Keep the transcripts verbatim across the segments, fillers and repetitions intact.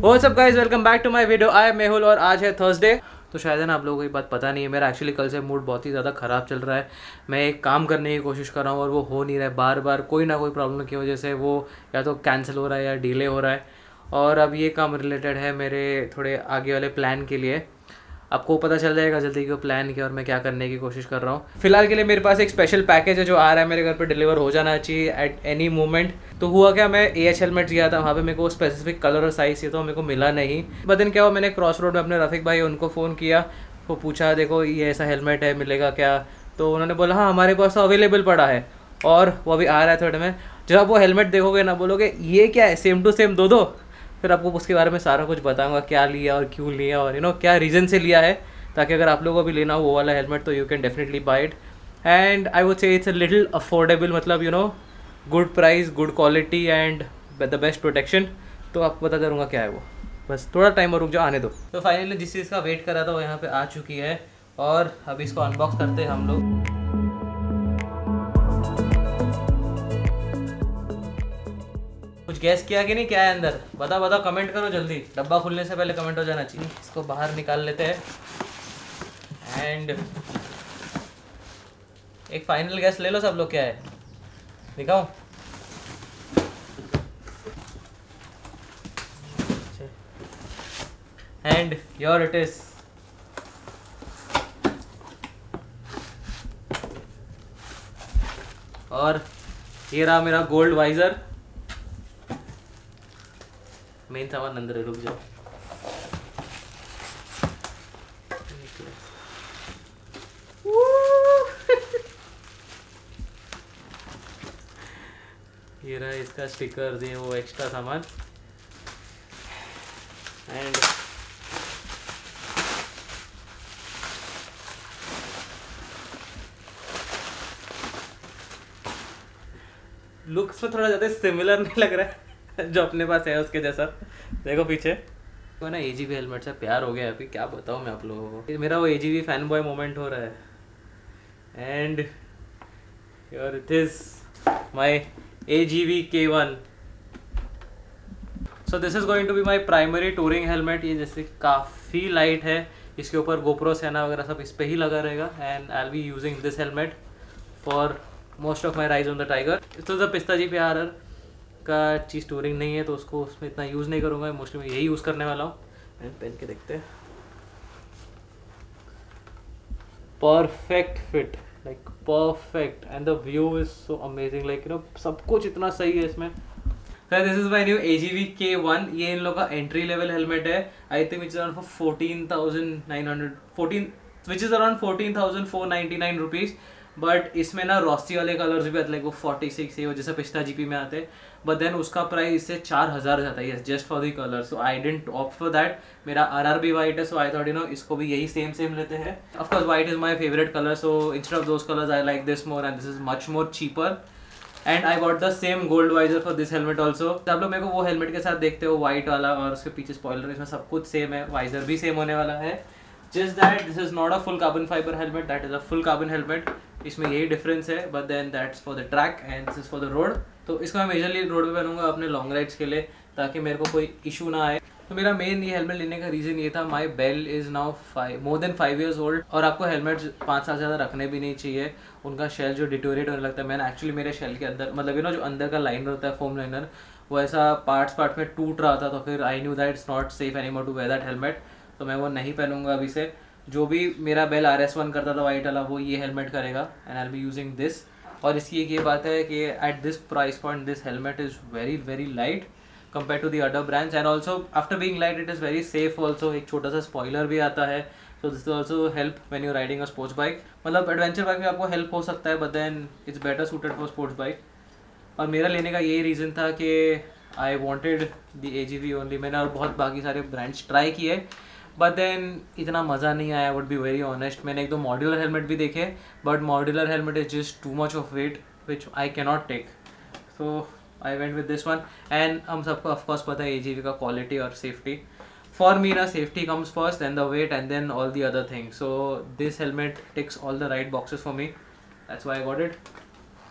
What's up guys, welcome back to my video. I am Mehul और आज है Thursday. तो शायद है ना आप लोगों को ये बात पता नहीं है, मेरा एक्चुअली कल से मूड बहुत ही ज़्यादा ख़राब चल रहा है। मैं एक काम करने की कोशिश कर रहा हूँ और वो हो नहीं रहा है। बार बार कोई ना कोई प्रॉब्लम की वजह से वो या तो कैंसिल हो रहा है या डिले हो रहा है। और अब ये काम रिलेटेड है मेरे थोड़े आगे वाले प्लान के लिए। आपको पता चल जाएगा जल्दी कि वो प्लान किया और मैं क्या करने की कोशिश कर रहा हूँ। फिलहाल के लिए मेरे पास एक स्पेशल पैकेज है जो आ रहा है, मेरे घर पे डिलीवर हो जाना चाहिए एट एनी मोमेंट। तो हुआ क्या, मैं ए एच हेलमेट गया था, वहाँ पे मेरे को स्पेसिफिक कलर और साइज़ ये तो मेरे को मिला नहीं। बट देन क्या हुआ, मैंने क्रॉस रोड में अपने रफीक भाई, उनको फ़ोन किया, वो पूछा देखो ये ऐसा हेलमेट है, मिलेगा क्या? तो उन्होंने बोला हाँ हमारे पास तो अवेलेबल पड़ा है और वो अभी आ रहा है थोड़े में। जब आप वो हेलमेट देखोगे ना बोलोगे ये क्या है, सेम टू सेम दो दो। फिर आपको उसके बारे में सारा कुछ बताऊंगा, क्या लिया और क्यों लिया और यू नो क्या रीज़न से लिया है, ताकि अगर आप लोगों को भी लेना हो वो वाला हेलमेट तो you can definitely buy it. And I would say it's a little affordable, मतलब you know good price, good quality and the best protection. तो आपको पता करूँगा क्या है वो, बस थोड़ा टाइम और रुक जाओ, आने दो। तो फाइनली जिस चीज़ का वेट कर रहा था वो यहाँ पर आ चुकी है और अभी इसको अनबॉक्स करते हैं हम लोग। कुछ गैस किया कि नहीं, क्या है अंदर, बताओ बताओ, कमेंट करो जल्दी, डब्बा खुलने से पहले कमेंट हो जाना चाहिए। इसको बाहर निकाल लेते हैं एंड एक फाइनल गैस ले लो सब लोग, क्या है दिखाओ। And your it is. और ये रहा मेरा गोल्ड वाइजर, मेन सामान अंदर है, रुक जाओ। ये रहा इसका स्टिकर, दिए वो एक्स्ट्रा सामान। एंड लुक्स में थोड़ा ज्यादा सिमिलर नहीं लग रहा है जो अपने पास है उसके जैसा। देखो पीछे को ना, एजीवी हेलमेट से प्यार हो गया अभी, क्या बताऊँ मैं आप लोगों को। मेरा वो एजीवी फैन बॉय मोमेंट हो रहा है। And your it is my AGV K one. So this is going to be my primary touring helmet. ये जैसे काफ़ी लाइट है, इसके ऊपर गोप्रो सेना वगैरह सब इस पर ही लगा रहेगा। And I will be using this helmet for most of my rides on the Tiger. It's the Pista G P R are का चीज़ टूरिंग नहीं है तो उसको उसमें इतना यूज़ नहीं करूँगा, मोस्टली मैं यही यूज़ करने वाला हूँ। एंड पहन के देखते हैं, perfect fit, like perfect. And the view is so amazing, like you know सब कुछ इतना सही है इसमें। This is my new AGV K one. ये इन लोगों का एंट्री लेवल हेलमेट है। I think it's around fourteen thousand nine hundred fourteen, which is around fourteen thousand four ninety nine rupees. But इसमें ना रॉसी वाले कलर्स भी आते, लाइक वो फोर्टी सिक्स है वो जैसे पिस्ता जीपी में आते। बट देन उसका प्राइस इससे चार हज़ार जाता है, yes, just for the colour. So I didn't opt for that. मेरा आर आर भी वाइट है, so I thought you know इसको भी यही सेम सेम लेते हैं। Of course white is my favourite colour, so instead of those colours I like this more and this is much more cheaper. And I got the same gold visor for this helmet also. आप लोग मेरे को वो helmet के साथ देखते हो white वाला और उसके पीछे स्पॉइलर, इसमें सब कुछ सेम है, वाइजर भी सेम होने वाला है। Just that this is not a full carbon fiber helmet, that is a full carbon helmet. इसमें यही difference है, but then that's for the track and this is for the road. तो इसको मैं मेजरली रोड पे पहनूंगा अपने long rides के लिए, ताकि मेरे को कोई issue ना आए। तो मेरा main ये helmet लेने का reason ये था, my Bell is now five more than five years old। और आपको helmet पाँच साल ज़्यादा रखने भी नहीं चाहिए, उनका shell जो deteriorate होने लगता है। मैंने actually मेरे shell के अंदर, मतलब यू नो जो अंदर का liner होता है foam liner, वो ऐसा parts part में टूट रहा था। तो फिर I knew that it's not safe anymore to wear that helmet, तो मैं वो नहीं पहनूंगा अभी से। जो भी मेरा बेल आर एस वन करता था वाइट वाला, वो ये हेलमेट करेगा and I will be using this. और इसकी एक ये बात है कि at this price point this helmet is very very light compare to the other brands. And also after being light it is very safe also. एक छोटा सा स्पॉइलर भी आता है, so this also help when you riding a sports bike. मतलब adventure bike में आपको help हो सकता है, but then it's better suited for sports bike. और मेरा लेने का यही रीज़न था कि I wanted the A G V only. मैंने और बहुत बाकी सारे ब्रांड्स ट्राई किए, बट देन इतना मज़ा नहीं आया, वुड बी वेरी ऑनेस्ट। मैंने एक दो मॉड्यूलर हेलमेट भी देखे, but modular helmet is just too much of weight which I can not take, so I went with this one. And हम सबको ऑफकोर्स पता है एजीवी का क्वालिटी और सेफ्टी। फॉर मी ना safety comes first, then the weight and then all the other things. So this helmet ticks all the right boxes for me, that's why I got it.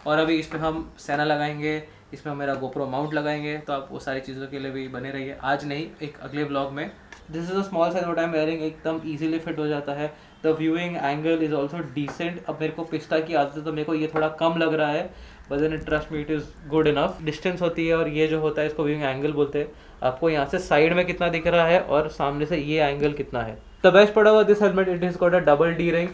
और अभी इस पर हम सेना लगाएंगे इसमें मेरा गोप्रो माउंट लगाएंगे, तो आप वो सारी चीज़ों के लिए भी बने रहिए। आज नहीं, एक अगले ब्लॉग में। This is a small size what I am wearing, एकदम ईजिली फिट हो जाता है। The viewing angle is also decent. अब मेरे को पिस्ता की आदत है तो मेरे को ये थोड़ा कम लग रहा है, but then trust me it is good enough. Distance होती है और ये जो होता है इसको व्यूइंग एंगल बोलते हैं। आपको यहाँ से साइड में कितना दिख रहा है और सामने से ये एंगल कितना है। The best part of this helmet, it is got a double D ring.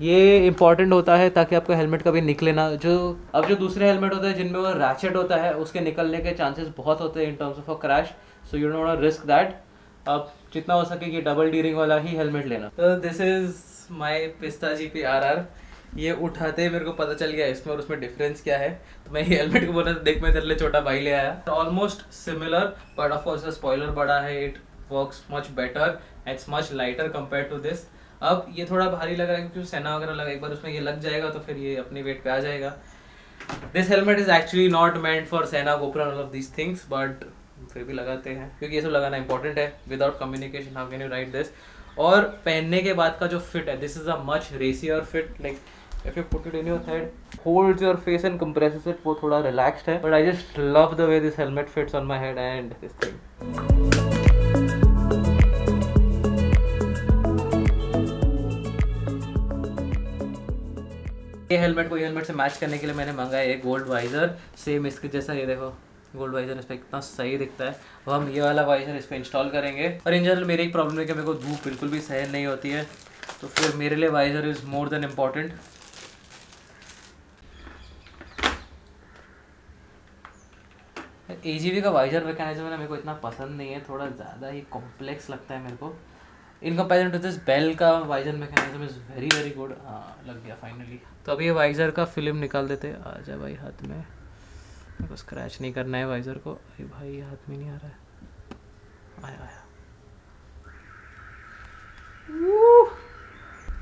ये इंपॉर्टेंट होता है ताकि आपका हेलमेट कभी निकले ना। जो अब जो दूसरे हेलमेट होते हैं जिनमें वो रैचेट होता है, उसके निकलने के चांसेस बहुत होते हैं in terms of a crash, so you don't want to risk that. आप जितना हो सके ये डबल डी रिंग वाला ही हेलमेट लेना। तो दिस इज़ माई पिस्ता जी पी आर आर। ये उठाते ही मेरे को पता चल गया इसमें और उसमें डिफरेंस क्या है, तो मैं ये हेलमेट को बोला देख मैं तेरे लिए छोटा भाई ले आया। Almost similar but of course spoiler बड़ा है। It works much better, it's much lighter compare to this. अब ये थोड़ा भारी लग रहा है क्योंकि सेना वगैरह लगा, एक बार उसमें ये लग जाएगा तो फिर ये अपने वेट पे आ जाएगा। This helmet is actually not meant for Sena, GoPro, all of this things, but फिर भी लगाते हैं क्योंकि ये सब लगाना इंपॉर्टेंट है। Without communication how can you ride this. और पहनने के बाद का जो फिट है, this is a much racier fit. Like if you put it in your head, holds your face and compresses it, वो थोड़ा रिलैक्स्ड है। But I just love the way this helmet fits on my head and this thing. ये helmet को ये helmet से match करने के लिए मैंने मंगाया एक गोल्ड वाइजर, सेम इसके जैसा। ये देखो गोल्ड वाइजर इस पर कितना सही दिखता है, वो हम ये वाला वाइजर इस पर इंस्टॉल करेंगे। और इन जनरल मेरी एक प्रॉब्लम है कि मेरे को धूप बिल्कुल भी सहन नहीं होती है, तो फिर मेरे लिए visor is more than important. AGV का वाइजर मैकेनिज्म ना मेरे को इतना पसंद नहीं है, थोड़ा ज़्यादा ही कॉम्प्लेक्स लगता है मेरे को in comparison to this. Bell का visor mechanism is very very good. हाँ, लग गया फाइनली। तो अभी ये वाइजर का फिल्म निकाल देते। आ जा भाई, हाथ में मेरे को स्क्रैच नहीं करना है वाइजर को। अरे भाई ये हाथ में नहीं आ रहा है। आया आया।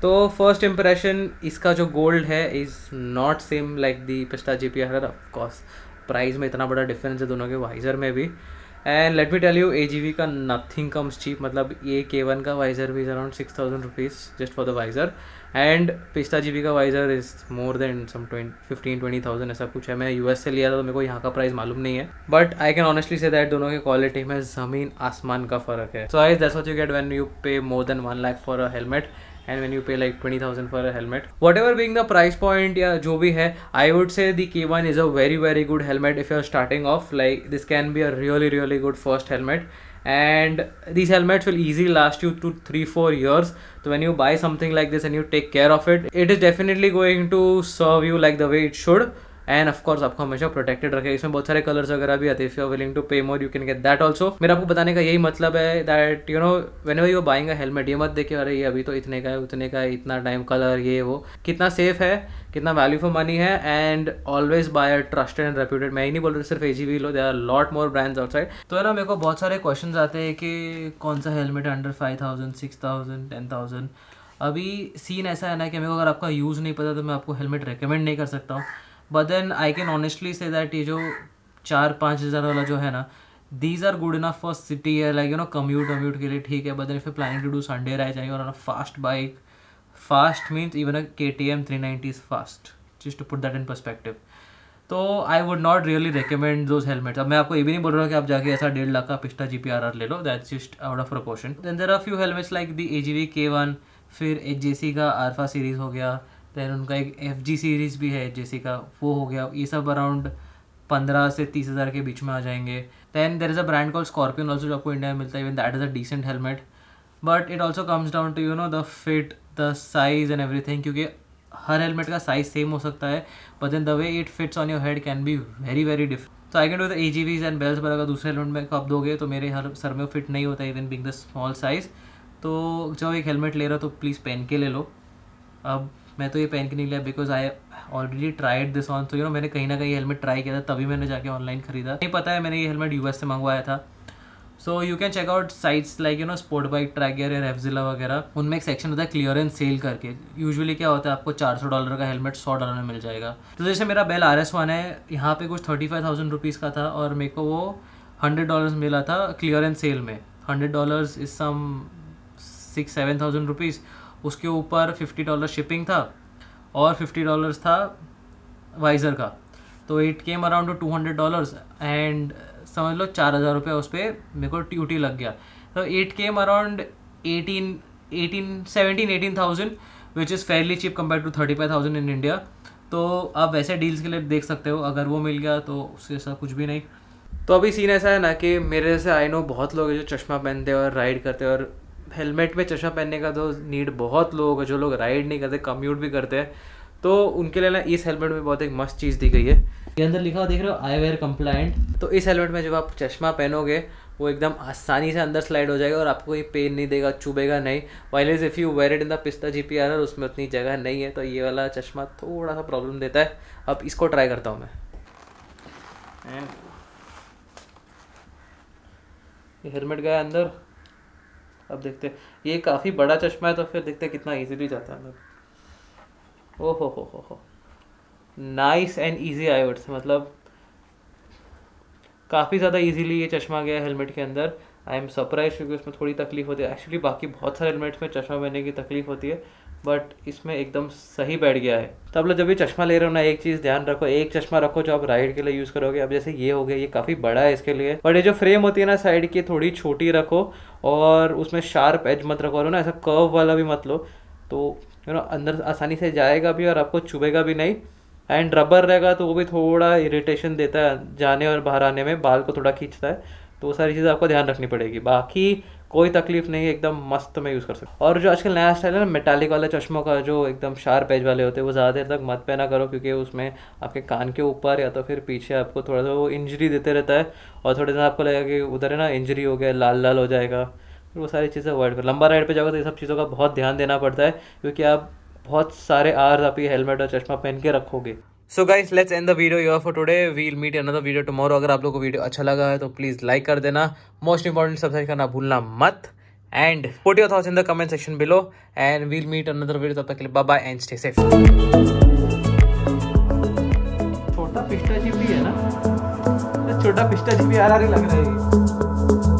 तो फर्स्ट इम्प्रेशन इसका जो गोल्ड है is not same like the Pista G P R. Of course price में इतना बड़ा डिफरेंस है दोनों के वाइजर में भी। And let me tell you, AGV का नथिंग कम्स चीप। मतलब ये के वन का वाइजर भी is around six thousand rupees just for the visor, and Pista GV का visor is more than some fifteen twenty thousand ऐसा कुछ है। मैं यूएस से लिया था तो मेरे को यहाँ का प्राइस मालूम नहीं है, but I can honestly say that दोनों की क्वालिटी में ज़मीन आसमान का फ़र्क है। So guys, that's what you get when you pay more than one lakh for a helmet and when you pay like twenty thousand for a helmet, whatever being the price point या जो भी है, I would say the K one is a very very good helmet if you are starting off. Like this can be a really really good first helmet, and these helmets will easily last you to three four years. So when you buy something like this and you take care of it, it is definitely going to serve you like the way it should. And of course आपको हमेशा protected रखेगा। इसमें बहुत सारे colours वगैरह भी आते हैं, if you are willing to pay more you can get that also. मेरा आपको बताने का यही मतलब है that you know whenever you are buying a helmet, ये मत देखिए अरे ये अभी तो इतने का है उतने का है, इतना टाइम कलर ये वो। कितना सेफ है, कितना वैल्यू फॉर मनी है, and always buy a trusted and reputed. मैं ही नहीं बोल रहा सिर्फ एजीवी लो, there are lot more brands outside. तो है ना, मेरे को बहुत सारे क्वेश्चन आते हैं कि कौन सा helmet under five thousand six thousand ten thousand. अभी सीन ऐसा है ना कि मेरे को अगर आपका यूज़ नहीं पता तो मैं आपको हेलमेट रिकमेंड नहीं कर सकता हूँ, but then I can honestly say that ये जो चार पाँच हज़ार वाला जो है ना, these are good enough for city है, लाइक यू नो कम्यूट वम्यूट के लिए ठीक है। But then if you planning to do Sunday ride and you are on a fast bike, fast means even a KTM three ninety is fast, just to put that in perspective. तो I would not really recommend those helmets. अब मैं आपको ये भी नहीं बोल रहा हूँ कि आप जाके ऐसा डेढ़ लाख का पिस्ता जी पी आर आर ले लो, that's just out of proportion. Then there are few helmets like the AGV K one, फिर एच जे सी का आरफा सीरीज़ हो गया, दैन उनका एक एफ जी सीरीज़ भी है जैसे का, वो हो गया। ये सब अराउंड पंद्रह से तीस हज़ार के बीच में आ जाएंगे। Then there is a brand call Scorpio also, जो आपको इंडिया में मिलता है, even that is a decent helmet, but it also comes down to you know the fit, the size and everything, क्योंकि हर हेलमेट का साइज़ सेम हो सकता है, but then the way it fits on your head can be very very different. So I can do the A G Vs and Bells, पर अगर दूसरे helmet में आप दोगे तो मेरे हर सर में फिट नहीं होता even being the small size. तो जब एक हेलमेट ले रहे हो तो प्लीज़ पहन के ले लो। अब मैं तो ये पहन के नहीं लिया because I already tried this on, तो यू नो मैंने कहीं ना कहीं हेलमेट ट्राई किया था तभी मैंने जाके ऑनलाइन खरीदा। नहीं पता है मैंने ये हेलमेट यूएस से मंगवाया था। So you can check out sites like you know sport bike track gear या रेवजिला वगैरह, उनमें एक सेक्शन होता है क्लियरेंस सेल करके। यूजुअली क्या होता है, आपको चार सौ डॉलर का हेलमेट सौ डॉलर में मिल जाएगा। तो जैसे मेरा बेल आर एस वन है, यहाँ पे कुछ थर्टी फाइव थाउजेंड रुपीज़ का था और मेरे को वो हंड्रेड डॉलर्स मिला था क्लियरेंस सेल में। Hundred dollars is some six seven thousand rupees. उसके ऊपर फिफ्टी डॉलर शिपिंग था और फिफ्टी डॉलर्स था वाइज़र का। तो it came around two hundred dollars and समझ लो चार हज़ार रुपये उस पर मेरे को ड्यूटी लग गया. तो it came around eighteen eighteen seventeen eighteen thousand which is fairly cheap compare to thirty five thousand in India. तो आप वैसे डील्स के लिए देख सकते हो, अगर वो मिल गया तो उसके ऐसा कुछ भी नहीं. तो अभी सीन ऐसा है ना कि मेरे जैसे आई नो बहुत लोग हैं जो चश्मा पहनते हैं और राइड करते हैं, और हेलमेट में चश्मा पहनने का तो नीड बहुत लोग है जो लोग राइड नहीं करते, कम्यूट भी करते हैं, तो उनके लिए ना इस हेलमेट में बहुत एक मस्त चीज़ दी गई है. ये अंदर लिखा हुआ देख रहे हो, आई वेयर कंप्लायंट. तो इस हेलमेट में जब आप चश्मा पहनोगे वो एकदम आसानी से अंदर स्लाइड हो जाएगा और आपको कोई पेन नहीं देगा, चुभेगा नहीं. While is if you wear it in the Pista G P R are उसमें उतनी जगह नहीं है, तो ये वाला चश्मा थोड़ा सा प्रॉब्लम देता है. अब इसको ट्राई करता हूँ मैं. ये हेलमेट गया अंदर, अब देखते हैं. ये काफ़ी बड़ा चश्मा है तो फिर देखते हैं कितना ईजिली जाता है अंदर. ओ हो हो हो, nice and easy eye words, मतलब काफ़ी ज़्यादा इजीली ये चश्मा गया हेलमेट के अंदर. आई एम सरप्राइज क्योंकि उसमें थोड़ी तकलीफ होती है. एक्चुअली बाकी बहुत सारे हेलमेट्स में चश्मा पहनने की तकलीफ होती है, बट इसमें एकदम सही बैठ गया है. तो आप लोग जब भी चश्मा ले रहे हो ना, एक चीज़ ध्यान रखो, एक चश्मा रखो जो आप राइड के लिए यूज़ करोगे. अब जैसे ये हो गया, ये काफ़ी बड़ा है इसके लिए, बट ये जो फ्रेम होती है ना साइड की, थोड़ी छोटी रखो और उसमें शार्प एज मत रखो, और ना ऐसा कर्व वाला भी मत लो. तो यू नो अंदर आसानी से जाएगा भी और आपको चुभेगा भी नहीं. एंड रबर रहेगा तो वो भी थोड़ा इरिटेशन देता है जाने और बाहर आने में, बाल को थोड़ा खींचता है. तो वो सारी चीज़ें आपको ध्यान रखनी पड़ेगी, बाकी कोई तकलीफ नहीं है, एकदम मस्त मैं यूज़ कर सकता हूँ. और जो आजकल नया स्टाइल है ना मेटालिक वाले चश्मों का, जो एकदम शार्प एज वाले होते हैं, वो ज़्यादा देर तक मत पहना करो क्योंकि उसमें आपके कान के ऊपर या तो फिर पीछे आपको थोड़ा सा वो इंजरी देते रहता है, और थोड़ी देर आपको लगेगा कि उधर है ना इंजरी हो गया, लाल लाल हो जाएगा. फिर वो सारी चीज़ें अवॉइड करो. लंबा राइड पर जाओगे तो ये सब चीज़ों का बहुत ध्यान देना पड़ता है क्योंकि आप बहुत सारे आर्स आप ये हेलमेट और चश्मा पहन के रखोगे. So guys, let's end the video here for today. We'll meet another video tomorrow. अगर आप लोगों को वीडियो अच्छा लगा है तो प्लीज़ लाइक कर देना, मोस्ट इंपॉर्टेंट सब्सक्राइब करना भूलना मत, and put your thoughts in the comment section below. And we'll meet another video, तब तक के लिए bye bye and stay safe. छोटा पिस्ता जी भी है ना, छोटा पिस्ता जी भी आर आर ही लग रहा है.